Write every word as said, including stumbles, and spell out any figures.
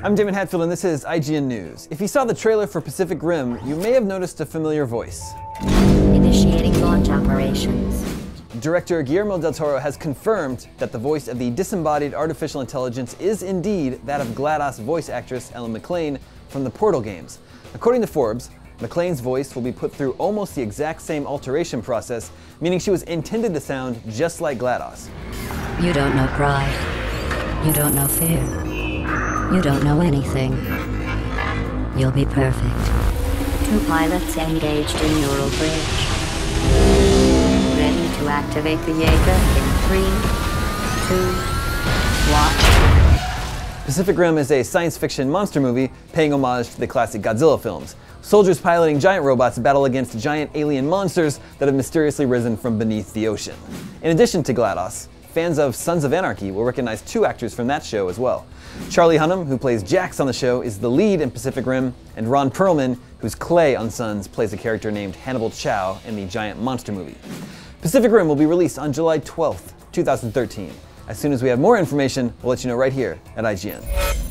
I'm Damon Hatfield and this is I G N News. If you saw the trailer for Pacific Rim, you may have noticed a familiar voice. Initiating launch operations. Director Guillermo del Toro has confirmed that the voice of the disembodied artificial intelligence is indeed that of GLaDOS voice actress Ellen McLain from the Portal games. According to Forbes, McLain's voice will be put through almost the exact same alteration process, meaning she was intended to sound just like GLaDOS. You don't know pride. You don't know fear. You don't know anything. You'll be perfect. Two pilots engaged in Neural Bridge. Ready to activate the Jaeger in three, two, one. Pacific Rim is a science fiction monster movie paying homage to the classic Godzilla films. Soldiers piloting giant robots battle against giant alien monsters that have mysteriously risen from beneath the ocean. In addition to GLaDOS, fans of Sons of Anarchy will recognize two actors from that show as well. Charlie Hunnam, who plays Jax on the show, is the lead in Pacific Rim, and Ron Perlman, who's Clay on Sons, plays a character named Hannibal Chau in the giant monster movie. Pacific Rim will be released on July twelfth, two thousand thirteen. As soon as we have more information, we'll let you know right here at I G N.